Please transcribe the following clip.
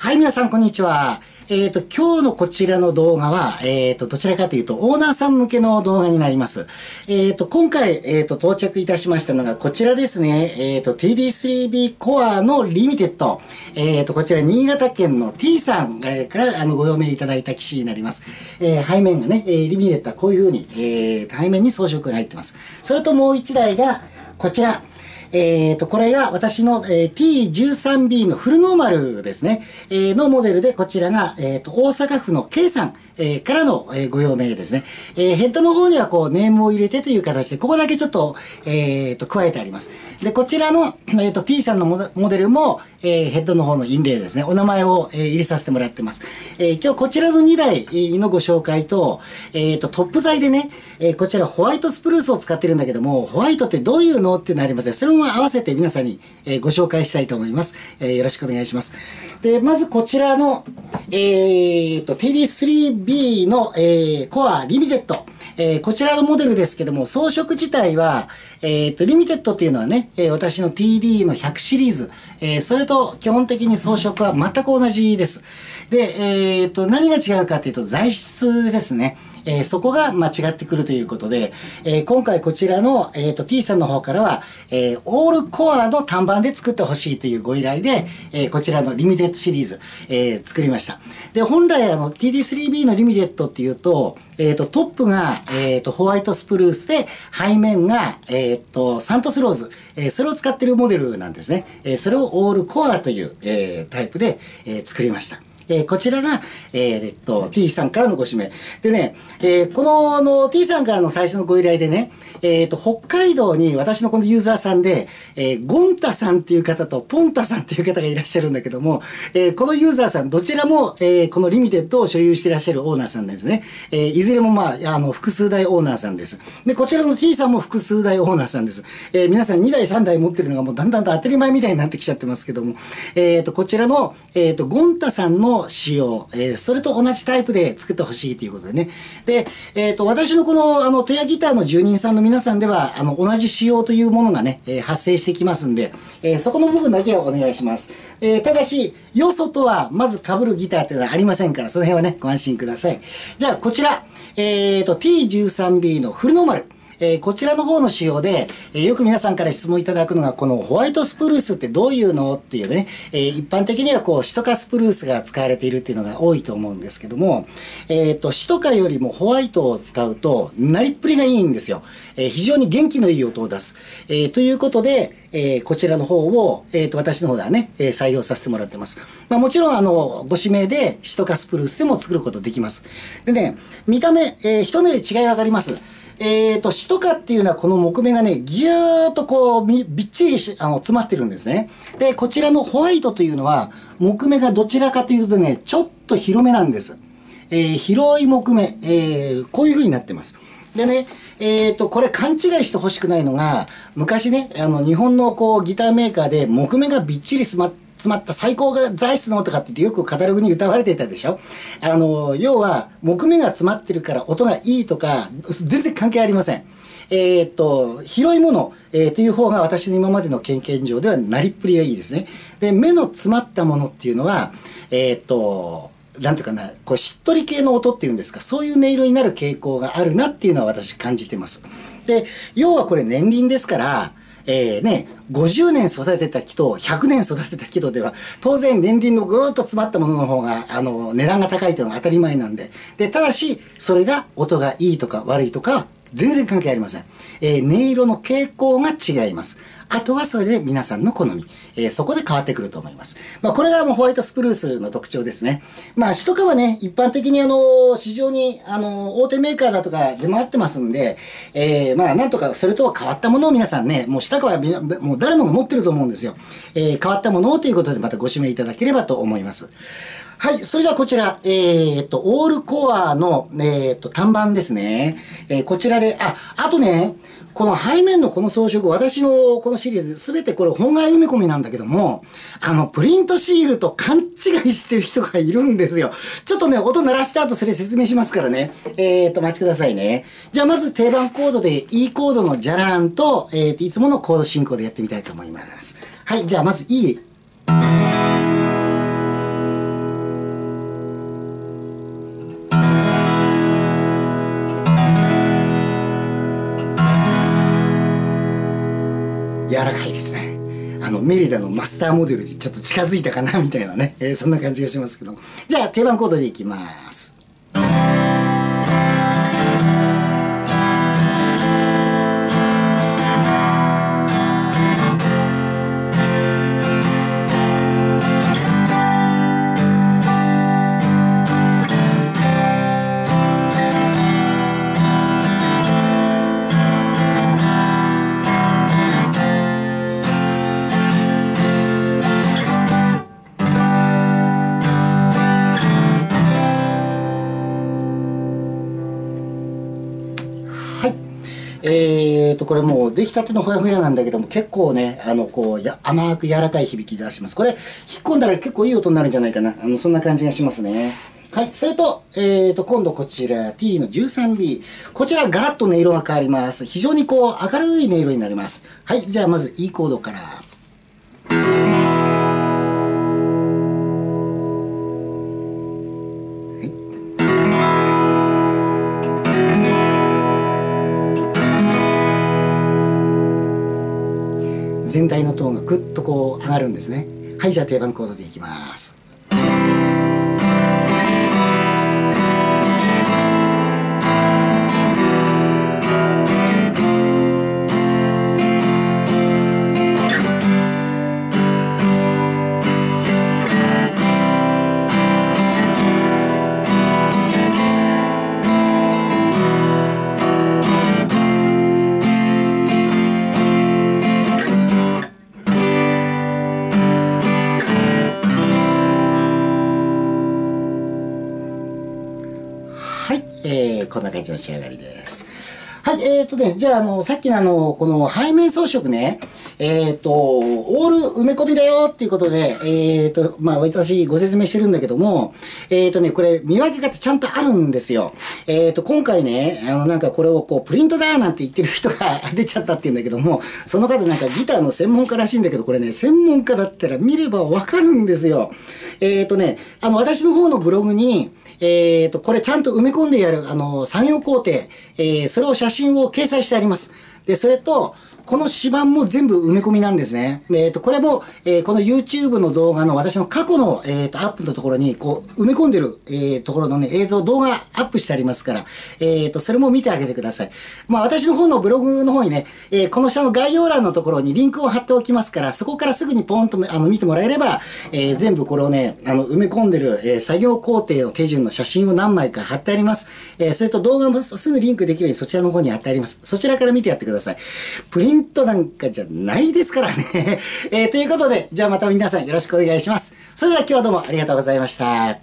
はい、皆さん、こんにちは。今日のこちらの動画は、どちらかというと、オーナーさん向けの動画になります。今回、到着いたしましたのが、こちらですね。TD3B コアのリミテッド。こちら、新潟県の T さんから、ご用命いただいた機種になります。背面がね、リミテッドはこういうふうに、背面に装飾が入ってます。それともう一台が、こちら。これが私の、T13B のフルノーマルですね、のモデルで、こちらが、大阪府の K さん、からの、ご用命ですね。ヘッドの方にはこうネームを入れてという形で、ここだけちょっと、加えてあります。で、こちらの、T さんのモデルも、ヘッドの方のインレイですね。お名前を、入れさせてもらってます。今日こちらの2台のご紹介と、トップ材でね、こちらホワイトスプルースを使ってるんだけども、ホワイトってどういうのってなりますね。それも合わせて皆さんに、ご紹介したいと思います。よろしくお願いします。で、まずこちらの、TD3B B の、コアリミテッド、こちらのモデルですけども、装飾自体は、リミテッドっていうのはね、私の TD の100シリーズ、それと基本的に装飾は全く同じです。で、何が違うかっていうと、材質ですね。そこが、違ってくるということで、今回こちらの、T さんの方からは、オールコアの単板で作ってほしいというご依頼で、こちらのリミテッドシリーズ、作りました。で、本来TD3B のリミテッドっていうと、トップが、ホワイトスプルースで、背面が、サントスローズ、それを使っているモデルなんですね。それをオールコアという、タイプで、作りました。こちらが、T さんからのご指名。でね、この、T さんからの最初のご依頼でね、北海道に私のこのユーザーさんで、ゴンタさんっていう方とポンタさんっていう方がいらっしゃるんだけども、このユーザーさん、どちらも、このリミテッドを所有していらっしゃるオーナーさんなんですね。いずれも複数台オーナーさんです。で、こちらの T さんも複数台オーナーさんです。皆さん2台3台持ってるのがもうだんだんと当たり前みたいになってきちゃってますけども、こちらの、ゴンタさんの仕様、それと同じタイプで作ってほしいということでね。で、私のこの、トヤギターの住人さんの皆さんでは、同じ仕様というものがね、発生してきますんで、そこの部分だけをお願いします。ただし、よそとはまず被るギターっていうのはありませんから、その辺はね、ご安心ください。じゃあ、こちら、T13B のフルノーマル。こちらの方の仕様で、よく皆さんから質問いただくのが、このホワイトスプルースってどういうのっていうね、一般的にはこう、シトカスプルースが使われているっていうのが多いと思うんですけども、シトカよりもホワイトを使うと、鳴りっぷりがいいんですよ。非常に元気のいい音を出す。ということで、こちらの方を、私の方ではね、採用させてもらってます。もちろん、ご指名で、シトカスプルースでも作ることできます。でね、見た目、一目で違いわかります。シトカっていうのはこの木目がね、ぎゅーっとこう、びっちり詰まってるんですね。で、こちらのホワイトというのは、木目がどちらかというとね、ちょっと広めなんです。広い木目、こういう風になってます。でね、これ勘違いしてほしくないのが、昔ね、日本のこう、ギターメーカーで木目がびっちり詰まった最高が材質のとかってよくカタログに歌われていたでしょ。要は、木目が詰まってるから音がいいとか、全然関係ありません。広いもの、という方が私の今までの経験上ではなりっぷりがいいですね。で、目の詰まったものっていうのは、なんていうかな、こうしっとり系の音っていうんですか、そういう音色になる傾向があるなっていうのは私感じてます。で、要はこれ年輪ですから、50年育てた木と100年育てた木とでは、当然年輪のぐーっと詰まったものの方が、値段が高いというのが当たり前なんで。で、ただし、それが音がいいとか悪いとか、全然関係ありません。音色の傾向が違います。あとはそれで皆さんの好み。そこで変わってくると思います。これがホワイトスプルースの特徴ですね。シトカはね、一般的に市場に、大手メーカーだとか出回ってますんで、なんとかそれとは変わったものを皆さんね、もうシトカはもう誰も持ってると思うんですよ。変わったものをということでまたご指名いただければと思います。はい。それじゃあこちら、オールコアの、単板ですね。こちらで、あとね、この背面のこの装飾、私のこのシリーズ、すべてこれ本外埋め込みなんだけども、プリントシールと勘違いしてる人がいるんですよ。ちょっとね、音鳴らした後それ説明しますからね。お待ちくださいね。じゃあまず定番コードで E コードのじゃらんと、いつものコード進行でやってみたいと思います。はい。じゃあまず E。いだのマスターモデルにちょっと近づいたかなみたいなね、そんな感じがしますけど、じゃあ定番コードでいきます。これもうできたてのほやほやなんだけども、結構ね、こう甘く柔らかい響き出します。これ、引っ込んだら結構いい音になるんじゃないかな。そんな感じがしますね。はい。それと、今度こちら T13B。こちらガラッと音色が変わります。非常にこう、明るい音色になります。はい。じゃあまず E コードから。全体のトーンがぐっとこう上がるんですね。はい、じゃあ定番コードでいきます。こんな感じの仕上がりです。はい、じゃあ、さっきのこの背面装飾ね、オール埋め込みだよっていうことで、まあ、私ご説明してるんだけども、これ見分け方ちゃんとあるんですよ。今回ね、なんかこれをこう、プリントだなんて言ってる人が出ちゃったって言うんだけども、その方なんかギターの専門家らしいんだけど、これね、専門家だったら見ればわかるんですよ。私の方のブログに、これちゃんと埋め込んでやる、3、4工程、それを写真を掲載してあります。で、それと、この指板も全部埋め込みなんですね。で、これも、この YouTube の動画の私の過去の、アップのところに、こう、埋め込んでる、ところのね、映像、動画アップしてありますから、それも見てあげてください。まあ、私の方のブログの方にね、この下の概要欄のところにリンクを貼っておきますから、そこからすぐにポンと、見てもらえれば、全部これをね、埋め込んでる、作業工程の手順の写真を何枚か貼ってあります。それと動画もすぐリンクできるようにそちらの方に貼ってあります。そちらから見てやってください。プリントなんかじゃないですからね。ということで、じゃあまた皆さんよろしくお願いします。それでは今日はどうもありがとうございました。